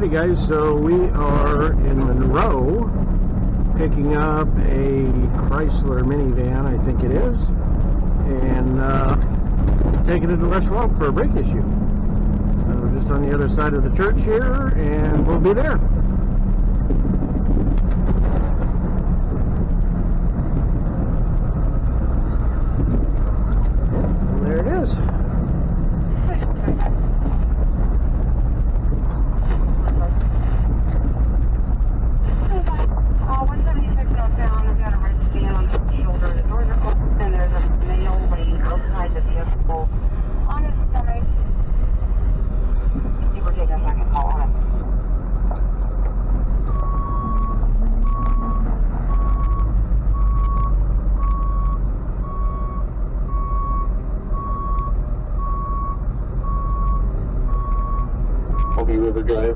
Alrighty guys, so we are in Monroe picking up a Chrysler minivan, I think it is, and taking it to Les Schwab for a brake issue. So we're just on the other side of the church here, and we'll be there. River Drive,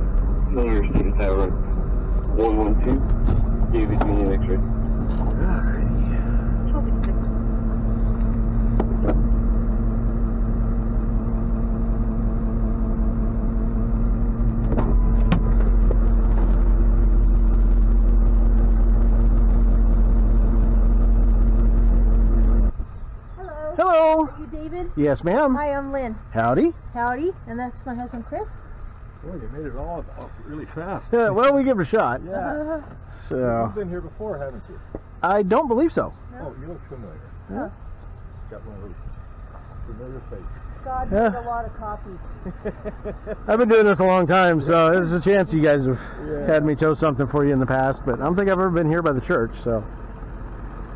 Miller Street, Tower 112, David Union X-ray. Hello. Hello. Are you David? Yes, ma'am. Hi, I'm Lynn. Howdy. Howdy. And that's my husband, Chris. Boy, you made it all up really fast. Yeah, well, we give it a shot. Yeah. So. You've been here before, haven't you? I don't believe so. No. Oh, you look familiar. Yeah. It's got one of those familiar faces. God, yeah. Did a lot of copies. I've been doing this a long time, so there's a chance you guys have had me tow something for you in the past, but I don't think I've ever been here by the church, so.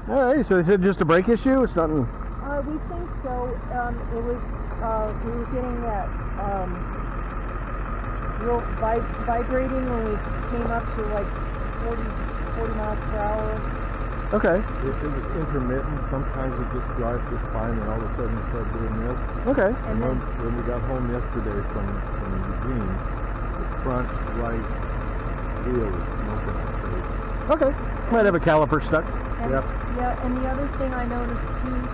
All right, so they said just a brake issue? It's nothing. We think so. It was, we were getting that, real vibrating when we came up to like 40 miles per hour. Okay. It was intermittent. Sometimes it just drives just fine, and all of a sudden it started doing this. Okay. And then when we got home yesterday from Eugene, the front right wheel was smoking like crazy. Okay. Might have a caliper stuck. And, yep. Yeah. And the other thing I noticed too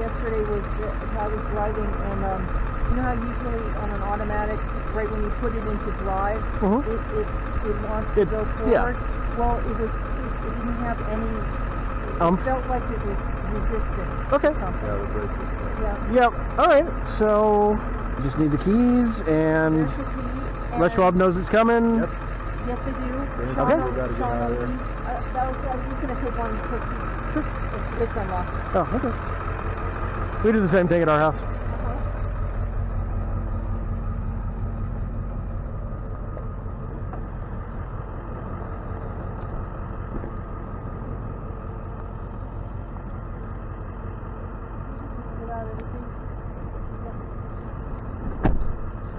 yesterday was that I was driving, and you know how usually on an automatic, right when you put it into drive, it wants to go forward? Yeah. Well, it didn't have any, it felt like it was resistant to something. Yeah, the brakes were stuck. Yeah. Yep. All right. So, just need the keys, and Les Schwab knows it's coming. Yep. Yes, they do. Sean, okay. I was just going to take one quick key. It's unlocked. Oh, okay. We do the same thing at our house.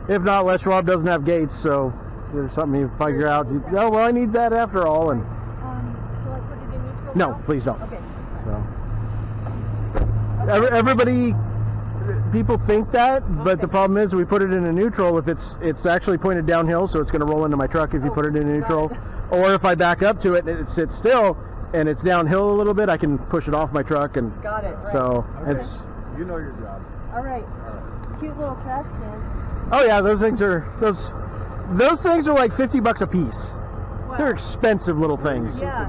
If not, Les Schwab doesn't have gates, so there's something you figure out. Oh, well, I need that after all. And shall I put it in neutral? No, now? Please don't. Okay. So. Okay. People think that, but the problem is we put it in a neutral. If it's actually pointed downhill, so it's going to roll into my truck if you put it in a neutral. Or if I back up to it and it sits still and it's downhill a little bit, I can push it off my truck. And got it. Right. So okay. It's. You know your job. All right. Cute little trash cans. Oh yeah, those things are those things are like $50 a piece. Wow. They're expensive little things. Yeah.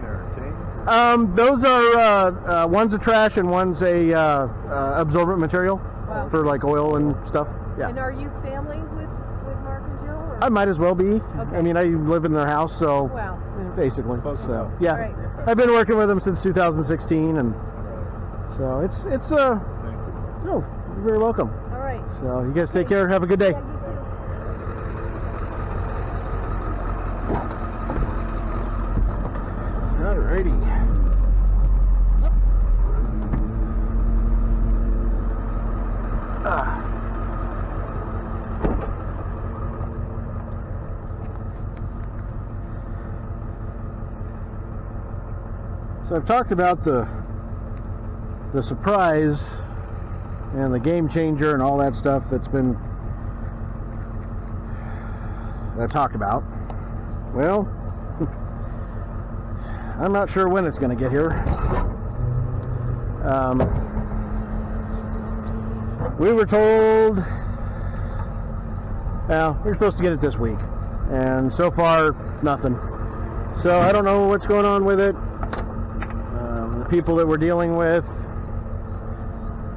Those are one's a trash and one's a absorbent material for like oil and stuff. Yeah. And are you family with Mark and Jill? Or? I might as well be. Okay. I mean, I live in their house, so basically. So yeah, right. I've been working with them since 2016, and so it's oh, you're very welcome. All right. So you guys take care. Have a good day. Alrighty. So I've talked about the surprise and the game changer and all that stuff that's been talked about. Well, I'm not sure when it's going to get here. We were told, well, we were supposed to get it this week. and so far nothing. So I don't know what's going on with it. The people that we're dealing with,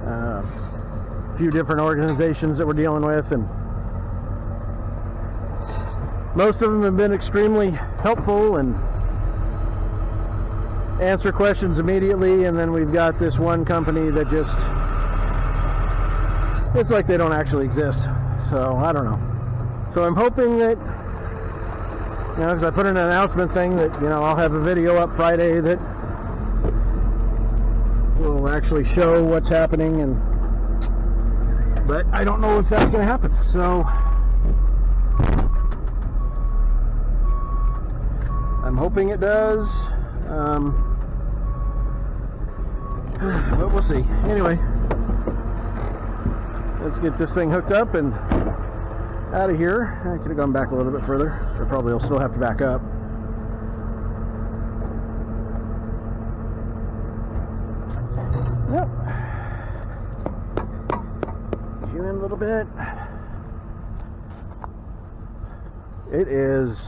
a few different organizations that we're dealing with, and most of them have been extremely helpful and answer questions immediately, and then we've got this one company that just, it's like they don't actually exist. So I don't know. So I'm hoping that, you know, because I put in an announcement thing that, you know, I'll have a video up Friday that will actually show what's happening, and but I don't know if that's going to happen. So I'm hoping it does, but we'll see. Anyway, let's get this thing hooked up and out of here. I could have gone back a little bit further. I probably will still have to back up. Yep. Zoom in a little bit. It is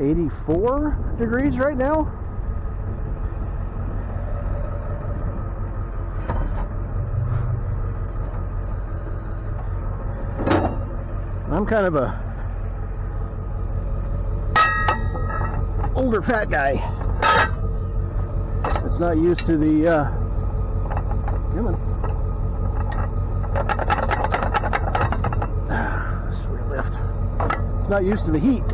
84 degrees right now. I'm kind of a older fat guy that's not used to the sweet lift. It's not used to the heat.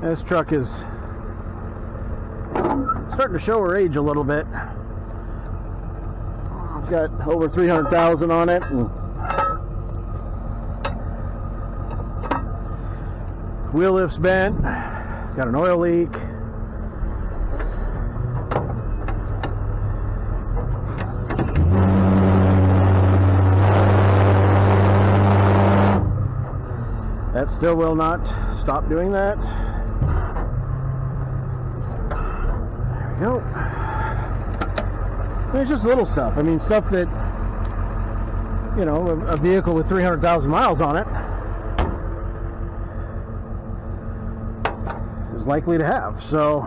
This truck is starting to show her age a little bit. It's got over 300,000 on it, and wheel lift's bent. It's got an oil leak. That still will not stop doing that. Go. It's just little stuff. I mean, stuff that, you know, a vehicle with 300,000 miles on it is likely to have. So,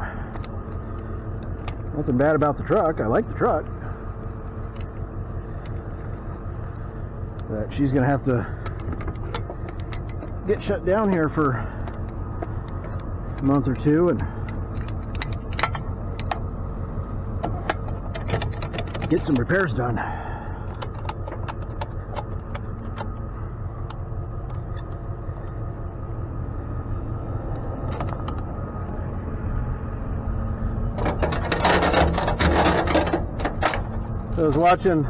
nothing bad about the truck. I like the truck. But she's going to have to get shut down here for a month or two, and get some repairs done. I was watching,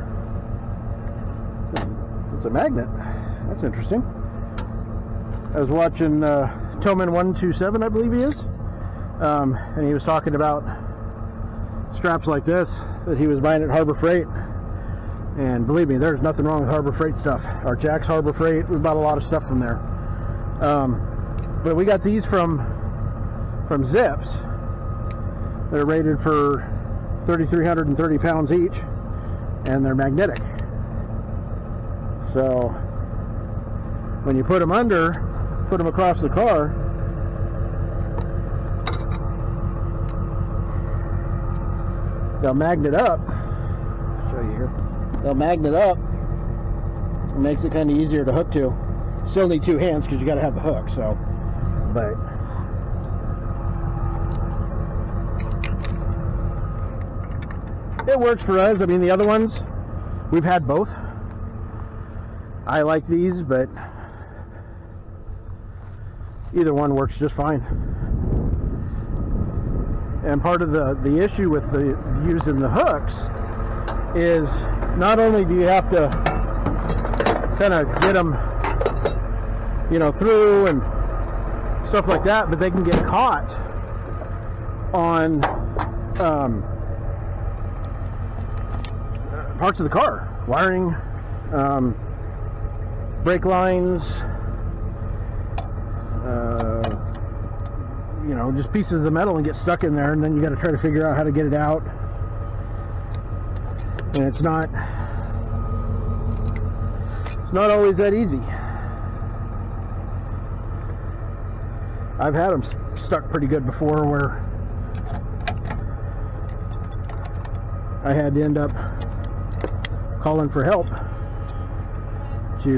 it's a magnet, that's interesting. I was watching Toman 127, I believe he is, and he was talking about straps like this that he was buying at Harbor Freight, and believe me, there's nothing wrong with Harbor Freight stuff. Our Jack's Harbor Freight, we bought a lot of stuff from there, but we got these from Zips. They're rated for 3,330 pounds each, and they're magnetic. So when you put them across the car, they'll magnet up. I'll show you here. They'll magnet up. It makes it kind of easier to hook to. Still need two hands because you got to have the hook. So, but it works for us. I mean, the other ones, we've had both. I like these, but either one works just fine. And part of the issue with the using the hooks is not only do you have to kind of get them, you know, through and stuff like that, but they can get caught on parts of the car, wiring, brake lines, you know, just pieces of metal and get stuck in there, and then you got to try to figure out how to get it out. And it's not always that easy. I've had them stuck pretty good before, where I had to end up calling for help to,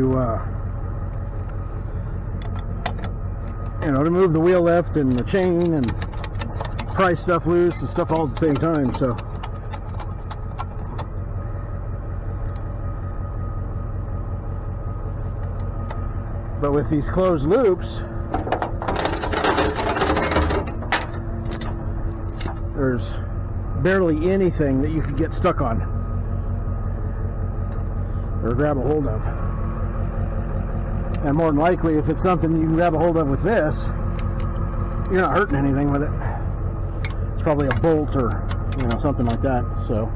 you know, to move the wheel lift and the chain and pry stuff loose and stuff all at the same time. So but with these closed loops, there's barely anything that you could get stuck on or grab a hold of. And more than likely, if it's something you can grab a hold of with this, you're not hurting anything with it. It's probably a bolt or, you know, something like that. So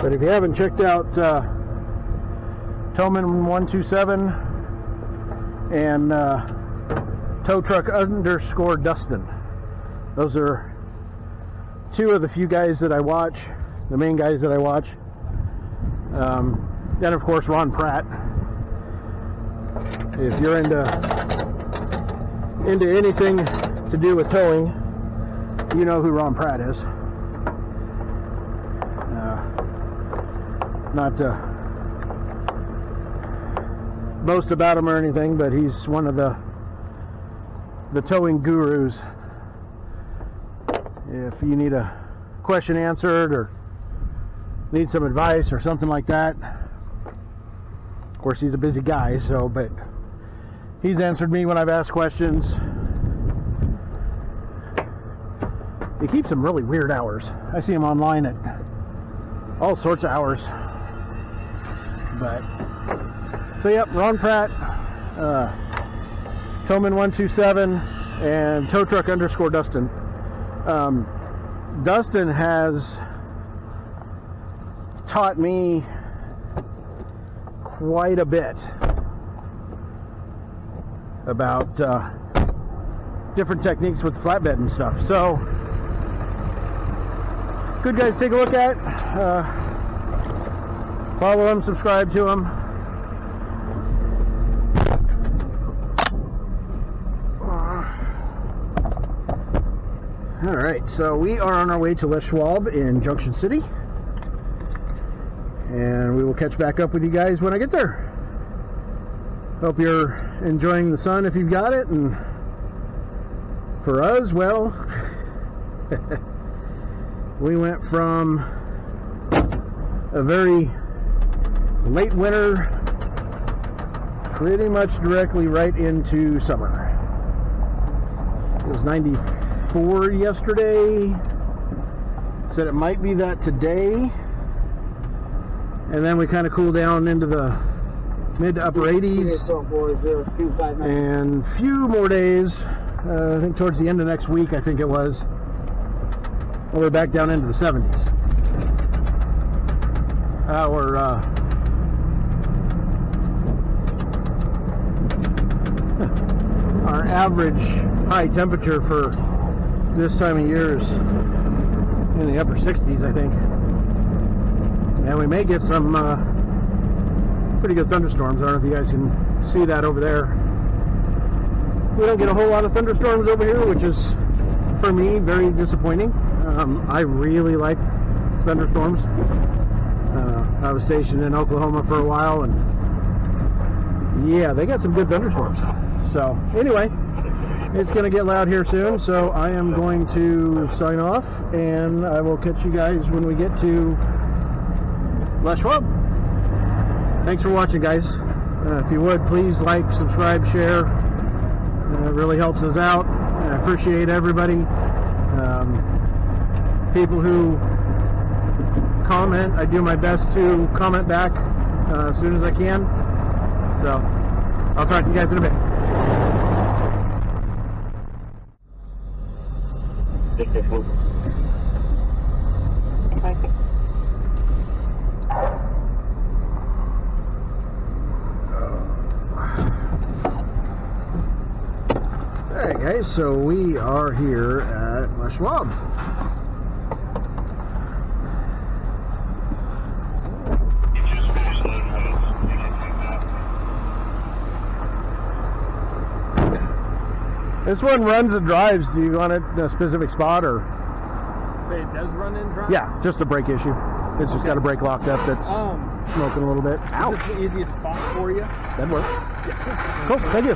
but if you haven't checked out Toman 127 and Tow Truck underscore Dustin, those are two of the few guys that I watch, the main guys that I watch, and of course Ron Pratt. If you're into anything to do with towing, you know who Ron Pratt is. Not to boast about him or anything, but he's one of the towing gurus. If you need a question answered or need some advice or something like that, of course he's a busy guy, so, but he's answered me when I've asked questions. He keeps some really weird hours. I see him online at all sorts of hours. But so yep, Ron Pratt, Toman 127, and Tow Truck underscore Dustin. Dustin has taught me quite a bit about different techniques with the flatbed and stuff. So good guys, take a look at. Follow them, subscribe to them. All right, so we are on our way to Les Schwab in Junction City, and we will catch back up with you guys when I get there. Hope you're enjoying the sun if you've got it, and for us, well, we went from a very late winter pretty much directly right into summer. It was 94 yesterday, said it might be that today, and then we kind of cool down into the mid to upper 80s, and a few more days, I think towards the end of next week, I think it was, we're back down into the 70s. Our our average high temperature for this time of year is in the upper 60s, I think, and we may get some pretty good thunderstorms. I don't know if you guys can see that over there. We don't get a whole lot of thunderstorms over here, which is for me very disappointing. I really like thunderstorms. I was stationed in Oklahoma for a while, and yeah, they got some good thunderstorms. So anyway, it's going to get loud here soon, so I am going to sign off, and I will catch you guys when we get to Les Schwab. Thanks for watching, guys. If you would, please like, subscribe, share. It really helps us out. I appreciate everybody. People who comment, I do my best to comment back as soon as I can. So I'll talk to you guys in a bit. Okay, so we are here at Les Schwab. This one runs and drives. Do you want it in a specific spot or? Say it does run and drive? Yeah, just a brake issue. It's just got a brake locked up that's smoking a little bit. Ow. Is this the easiest spot for you? That'd work. Yeah. Cool, thank you.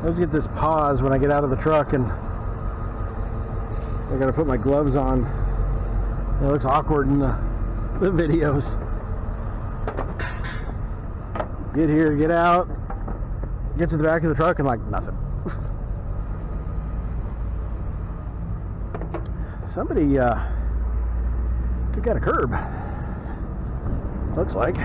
I always get this pause when I get out of the truck and I gotta put my gloves on. It looks awkward in the videos. Get here, get out, get to the back of the truck and like nothing. Somebody took out a curb, looks like.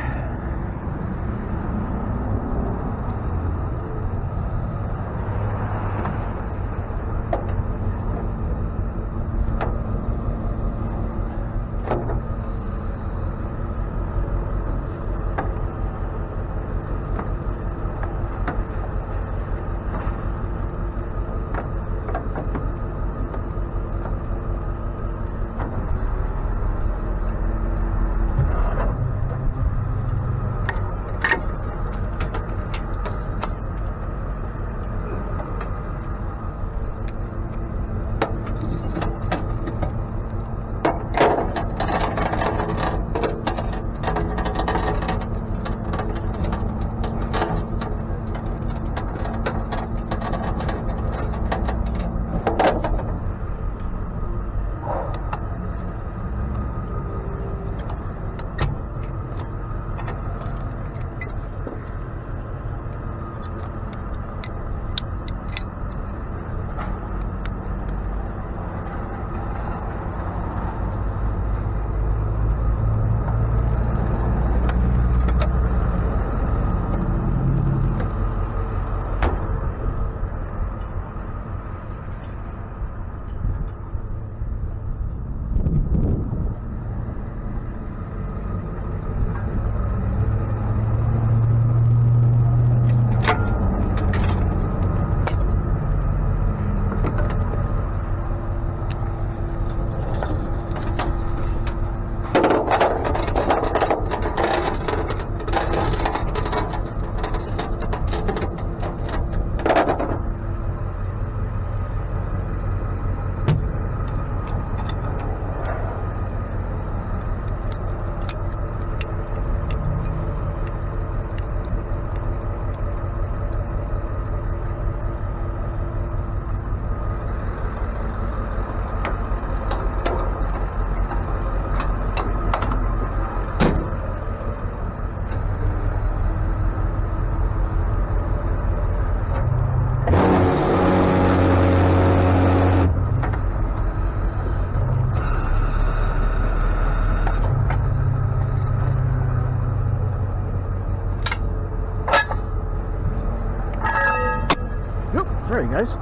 All right, guys.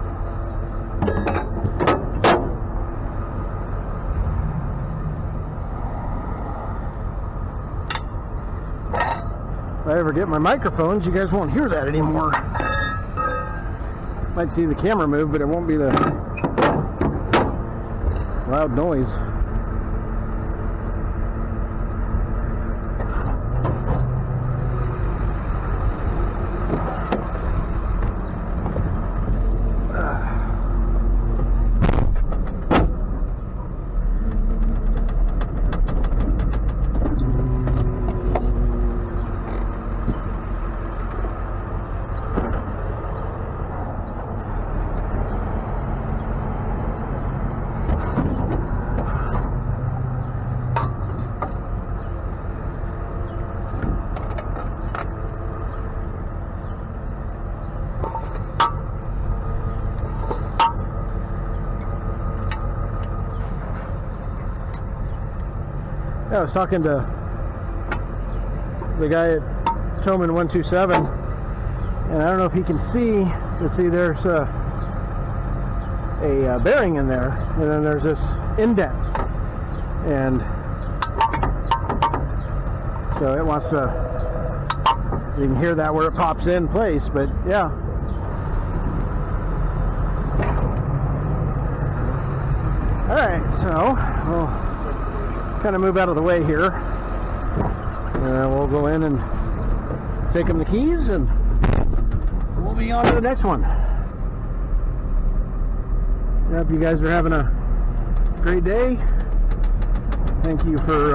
If I ever get my microphones, you guys won't hear that anymore. Might see the camera move, but it won't be the loud noise. Yeah, I was talking to the guy at Toman 127, and I don't know if he can see, but see there's a bearing in there, and then there's this indent, and so it wants to, you can hear that where it pops in place, but yeah. All right, so we'll kind of move out of the way here, and we'll go in and take them the keys, and we'll be on to the next one. I hope you guys are having a great day. Thank you for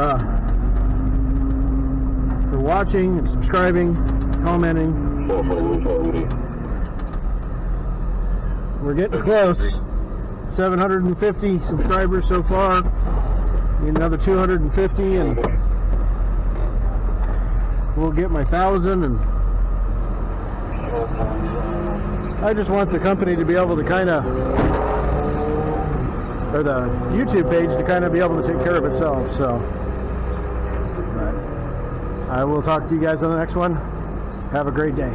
watching and subscribing, commenting. We're getting close. 750 subscribers so far. Need another 250, and we'll get my 1,000. And I just want the company to be able to kind of, or the YouTube page to kind of be able to take care of itself. So I will talk to you guys on the next one. Have a great day.